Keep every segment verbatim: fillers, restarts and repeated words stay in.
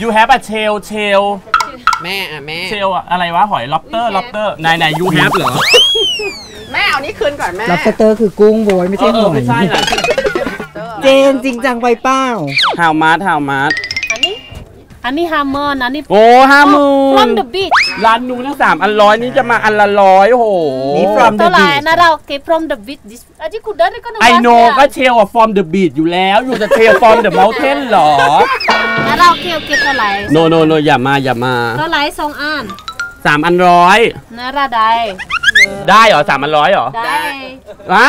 You have a shell shell แม่อะแม่ shell อะอะไรวะหอย lobster lobster ไหนไหน you have เหรอแม่เอานี่คืนก่อนแม่ lobster คือกุ้งโวยไม่ใช่หอยไม่ใช่นะเจนจริงจังไปเป้า how much how much อันนี้อันนี้ ห้าหมื่นอันนี้โอ้ห้าหมื่น from the beach ร้านนู้นทั้งสามอันร้อยนี้จะมาอันละร้อยโอ้โหนี่ from the beach นะเราเก็บ from the beach อันนี้คุณเดินได้ก็นะ I know ก็ shell อะ from the beach อยู่แล้วอยู่จะ shell from the mountain หรอแล้วเราเกี่ยวเก็บเท่าไหร่โนโนโนอย่ามาอย่ามาเท่าไหร่สองอันสามอันร้อยนาราได้ได้เหรอสามอันร้อยเหรอได้ฮะ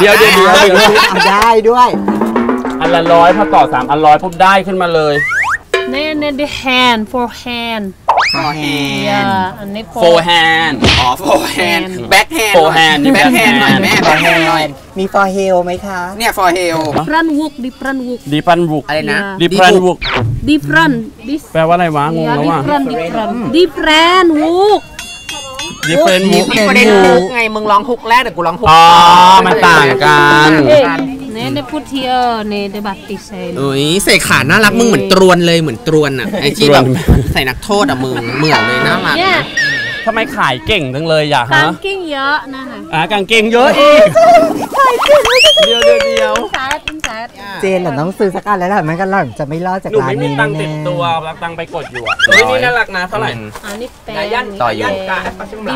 เดี๋ยวเดี๋ยวเดี๋ยวได้ด้วยอันละร้อยพอต่อสามอันร้อยพบได้ขึ้นมาเลยเน่เน่ the hand for hand for hand อันนี้ for hand อ๋อ for hand back hand for hand นี่ back hand หน่อยแม่ back hand หน่อยมี for heel ไหมคะเนี่ย for heel ดิฟรันวุกดิฟรันวุกดิฟรันวุกอะไรนะดิฟรันวุกดิฟรันแปลว่าอะไรวะงงแล้วว่ะดิฟรันดิฟรันดิฟรันวุกดิฟรันวุกประเด็นฮุกไงมึงร้องฮุกแรกแต่กูร้องฮุกอ๋อมันต่างกันเนี่ยได้พูดเที่ยวเนี่ยได้บัตรติเซนอุ้ยเสกขาน่ารักมึงเหมือนตรวนเลยเหมือนตรวนอ่ะไอ้ที่แบบใส่นักโทษอ่ะมึงเหมือนเลยน่ารักทำไมขายเก่งจังเลยอยากฮะกางเกงเยอะนะอ่ะกางเกงเยอะอีกขายเก่งเดียวเดียวเดียวเจนหล่อนต้องซื้อสักอันแล้วหล่อนไม่กันหล่อนจะไม่รอดจากร้านนี้แน่หนูไม่มีตังค์ติดตัวแล้วตังค์ไปกดอยู่อ่ะนี่น่ารักนะเท่าไหร่อันนี้แปดย่านต่อยงการปลาชิมไหล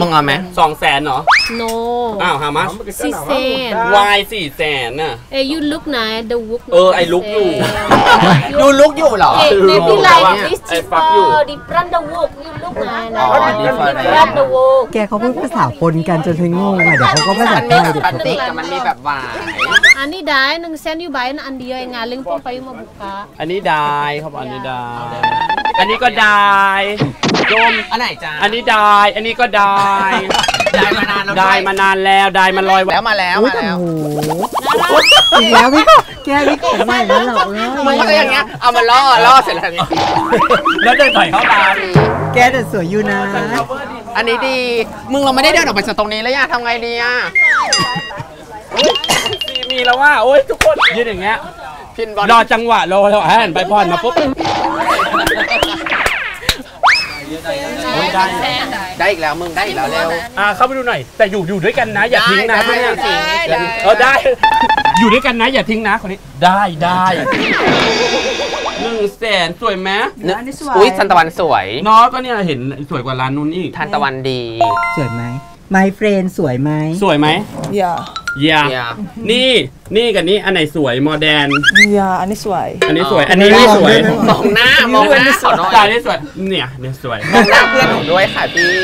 มึงเอาไหมสองแสนเหรอโนอ้าวฮามัสสี่แสนวายสี่แสนน่ะเออยูลุกไหนเดอะลุกเออไอลุกอยู่ยูลุกอยู่เหรอในพี่ไลน์ดิสจิปเปอร์ดิปรันเดอะลุกยูลุกไหนแกเขาพูดภาษาปนกันจนถึงงงอ่ะเดี๋ยวเขาก็ภาษาไทยปนติกับมันมีแบบว่าอันนี้ได้หนึ่งเซนอยู่ใบนั้นอันเดียวงานเลี้ยงพุ่งไปมาบุกกะอันนี้ได้ครับอันนี้ได้อันนี้ก็ได้จมอันไหนจ้าอันนี้ได้อันนี้ก็ได้ได้มานานแล้วได้มานานแล้วได้มาลอยแล้วมาแล้วมาแล้วแล้วพี่แกพี่ของใหม่แล้วหรอมันก็อย่างเงี้ยเอามาล่อล่อเสร็จแล้วแล้วเดินถอยเข้าตาแกแต่สวยอยู่นะอันนี้ดีมึงเราไม่ได้เดินออกไปจากตรงนี้แล้วย่าทำไงดีอ่ะมีแล้วว่าโอ๊ยทุกคนยืนอย่างเงี้ยรอจังหวะรอเราหันไปพอนมาปุ๊บได้อีกแล้วมึงได้อีกแล้วเร็วอ่าเข้าไปดูหน่อยแต่อยู่อยู่ด้วยกันนะอย่าทิ้งนะไม่ทิ้งเออได้อยู่ด้วยกันนะอย่าทิ้งนะคนนี้ได้ได้หนึ่งแสนสวยไหมอุ้ยทันตะวันสวยน้อก็เนี่ยเห็นสวยกว่าร้านนู้นอีกทันตะวันดีสวยไหมไมเฟรนสวยไหมสวยไหมอย่าอย่านี่นี่กับนี่อันไหนสวยโมเดลอย่าอันนี้สวยอันนี้สวยอันนี้ไม่สวยมองหน้ามองหน้าสวยตาได้สวยเนี่ยเนี่ยสวยมองหน้าเพื่อนผมด้วยค่ะพี่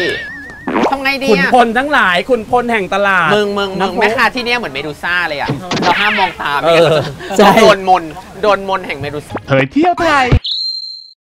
ทำไงดีขุนพลทั้งหลายขุนพลแห่งตลาดมึงมึงมึงแม่ค้าที่เนี่ยเหมือนเมดูซ่าเลยอ่ะเราห้ามมองตาไม่งั้นโดนมนโดนมนแห่งเมดูซ่าเผยเที่ยวไทย